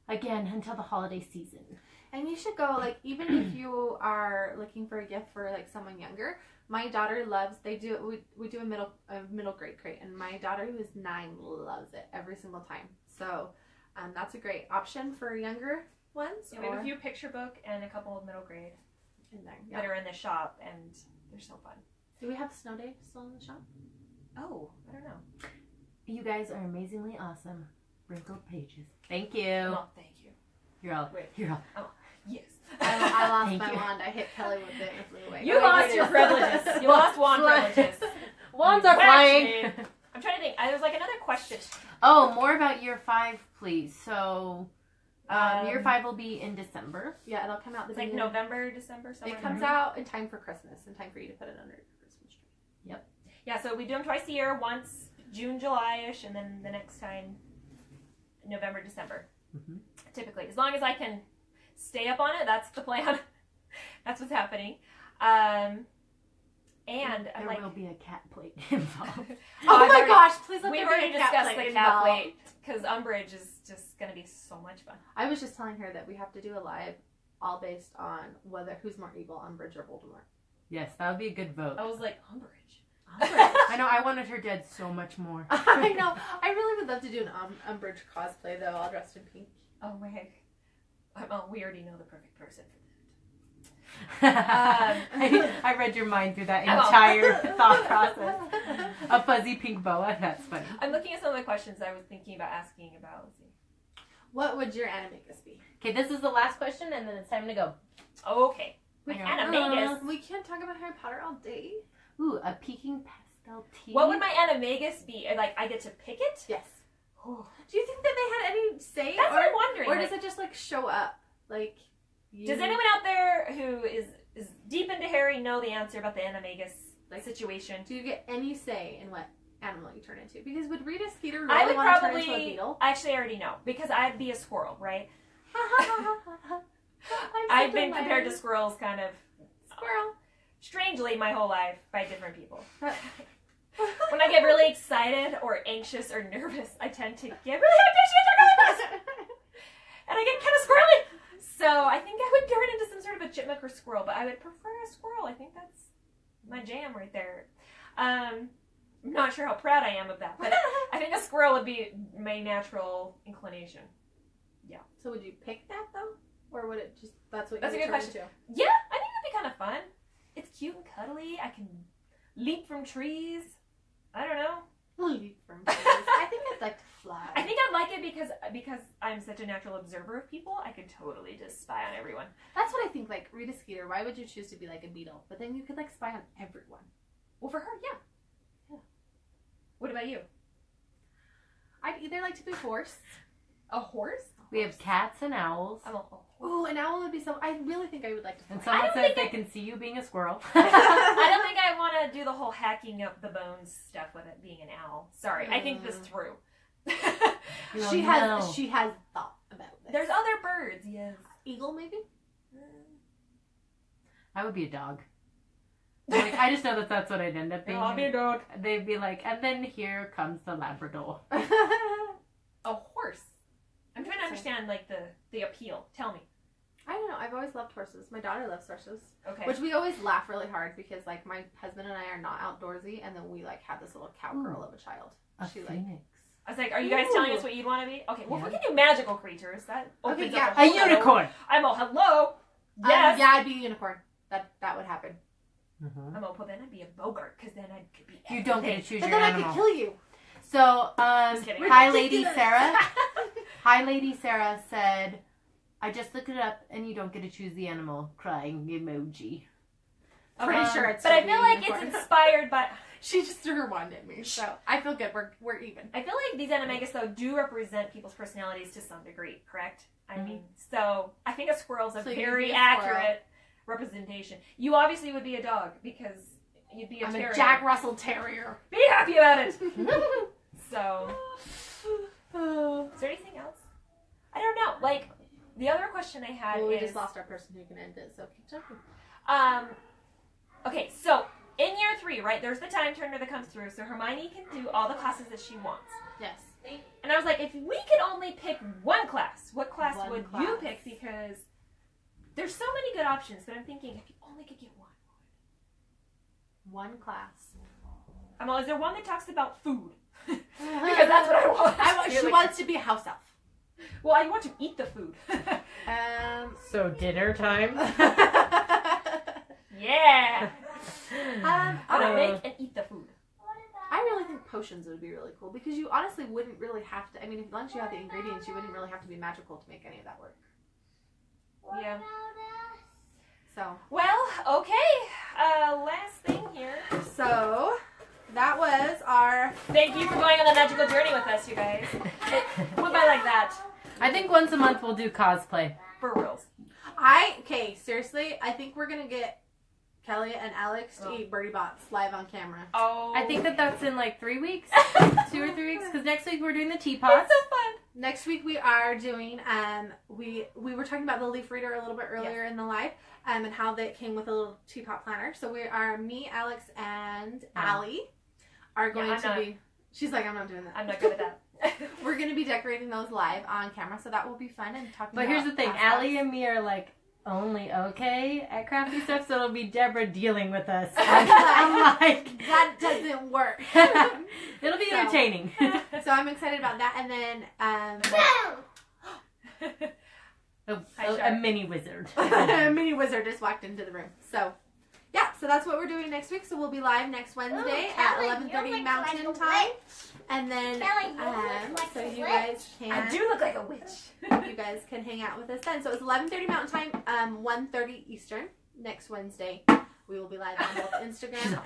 again until the holiday season. And you should go, like, even if you are looking for a gift for, like, someone younger, my daughter loves, they do, we, we do a middle, a middle grade crate, and my daughter, who is nine, loves it every single time. So um, that's a great option for younger ones. Yeah, we have a few picture book and a couple of middle grade in there, yeah. that are in the shop, and they're so fun. Do we have Snow Day still in the shop? Oh, I don't know. You guys are amazingly awesome. Wrinkled pages. Thank you. Oh, thank you. You're all. Wait. You're all. Oh, yes. I, I lost thank my you. wand. I hit Kelly with it and flew away. You but lost your privileges. You lost wand privileges. Wands are flying. I'm trying to think. There was like another question. Oh, more about year five, please. So. Um, um, year five will be in December. Yeah, it'll come out. The like November, December, somewhere. It comes there. out in time for Christmas, in time for you to put it under your Christmas tree. Yep. Yeah, so we do them twice a year, once June, July-ish, and then the next time November, December. Mm-hmm. Typically. As long as I can stay up on it, that's the plan. That's what's happening. Um, and There I'm like, will be a cat plate involved. Oh my already, gosh, please let me already discuss the cat plate. Because Umbridge is just going to be so much fun. I was just telling her that we have to do a live all based on whether who's more evil, Umbridge or Voldemort. Yes, that would be a good vote. I was like, Umbridge. Umbridge. I know, I wanted her dead so much more. I know. I really would love to do an um, Umbridge cosplay, though, all dressed in pink. Oh, wait. Well, we already know the perfect person for that. um, I, I read your mind through that entire thought process. A fuzzy pink boa, that's funny. I'm looking at some of the questions I was thinking about asking about. Let's see. What would your animagus be? Okay, this is the last question, and then it's time to go. Okay. With animagus. Uh, we can't talk about Harry Potter all day. Ooh, a peeking pastel tea. What would my animagus be? Like, I get to pick it? Yes. Oh. Do you think that they had any say? That's or, what I'm wondering. Or does like, it just, like, show up? Like, you... Does anyone out there who is, is deep into Harry know the answer about the animagus? Like situation. Do you get any say in what animal you turn into? Because would Rita Skeeter really I would want probably, to turn into a beetle? Actually, I already know. Because I'd be a squirrel, right? I've been compared to squirrels, kind of. Squirrel. Strangely, my whole life, by different people. When I get really excited or anxious or nervous, I tend to get really anxious or nervous. And I get kind of squirrely. So I think I would turn into some sort of a chipmunk or squirrel, but I would prefer a squirrel. I think that's my jam right there. Um, I'm not sure how proud I am of that, but I think a squirrel would be my natural inclination. Yeah. So would you pick that, though? Or would it just, that's what that's you a good question. To? Yeah, I think that'd be kind of fun. It's cute and cuddly. I can leap from trees. I don't know. Leap from trees. I think I'd like to fly. I think I'd like it because because I'm such a natural observer of people. I could totally just spy on everyone. That's what I think. Like, Rita Skeeter, why would you choose to be like a beetle? But then you could, like, spy on everyone. Well, for her, yeah. Yeah. What about you? I'd either like to be a horse. A horse? We have cats and owls. I'm a horse. Ooh, an owl would be so... I really think I would like to fly. And someone says they I... can see you being a squirrel. I don't think I want to do the whole hacking up the bones stuff with it being an owl. Sorry, mm. I think this through. No, she no. has She has thought about this. There's other birds, yes. Eagle, maybe? I would be a dog. Like, I just know that that's what I'd end up being. I'll be a dog. They'd be like, and then here comes the Labrador. A horse. I'm trying to understand, like, the, the appeal. Tell me. I don't know. I've always loved horses. My daughter loves horses. Okay. Which we always laugh really hard because, like, my husband and I are not outdoorsy, and then we, like, have this little cowgirl of a child. A she, phoenix. Like, I was like, are you guys Ooh. Telling us what you'd want to be? Okay, well, yeah. If we can do magical creatures, that opens okay, yeah. up a, a unicorn. I'm all, hello. Yes. Um, yeah, I'd be a unicorn. That that would happen. Mm-hmm. I'm all, well, then I'd be a Boggart, because then I could be everything. You don't get to choose but your animal. But then I could kill you. So, um, hi, Lady Sarah. Hi, Lady Sarah said, I just looked it up, and you don't get to choose the animal. Crying emoji. I'm pretty um, sure it's But I feel like unicorn. It's inspired by... She just threw her wand at me, so I feel good. We're, we're even. I feel like these animagus, though, do represent people's personalities to some degree, correct? I mm-hmm. mean, so I think a squirrel's a so very a accurate representation. You obviously would be a dog, because you'd be a I'm terrier. I'm a Jack Russell Terrier. Be happy about it! So... Is there anything else? I don't know. Like, the other question I had well, we is... we just lost our person who can end it, so keep talking. Um, okay, so in year three, right, there's the time turner that comes through, so Hermione can do all the classes that she wants. Yes. And I was like, if we could only pick one class, what class one would class. you pick? Because there's so many good options, but I'm thinking if you only could get one. One class. I'm all, is there one that talks about food? Because that's what I want. I want she like, wants to be a house elf. Well, I want to eat the food. um, so dinner time. Yeah. Um, I want to make and eat the food. I really think potions would be really cool because you honestly wouldn't really have to. I mean, as long as you had the ingredients, you wouldn't really have to be magical to make any of that work. Yeah. So. Well, okay. Uh, last thing here. So. That was our... Thank you for going on the magical journey with us, you guys. It went by like that. I think once a month we'll do cosplay. For reals. I, okay, seriously, I think we're going to get Kelly and Alex to oh. eat Birdie Bots live on camera. Oh. I think that that's in like three weeks, two or three weeks, because next week we're doing the teapots. It's so fun. Next week we are doing, um, we we were talking about the leaf reader a little bit earlier yes. in the live, um, and how that came with a little teapot planner. So we are, me, Alex, and Allie. Are going yeah, to not, be, she's like, I'm not doing that. I'm not good at that. We're going to be decorating those live on camera, so that will be fun and talking. But about here's the thing, Allie and me are like only okay at crafty stuff, so it'll be Debra dealing with us. I'm like, that doesn't work. It'll be so entertaining. So I'm excited about that, and then um, no! a, a, a mini wizard. A mini wizard just walked into the room. So. Yeah, so that's what we're doing next week. So we'll be live next Wednesday Ooh, at eleven thirty Mountain like Time. And then, Kelly, you um, like so you witch. guys can... I do look like a witch. You guys can hang out with us then. So it's eleven thirty Mountain Time, um, one thirty Eastern next Wednesday. We will be live on both Instagram.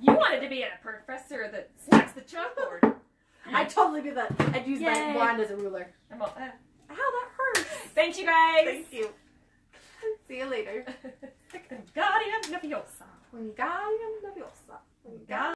You wanted to be a professor that smacks the chalkboard. I'd totally be that. I'd use Yay. my wand as a ruler. I'm all, uh, how that hurts. Thanks, you guys. Thank you. See you later. Wingardium Leviosa. Wingardium Leviosa. Wingardium.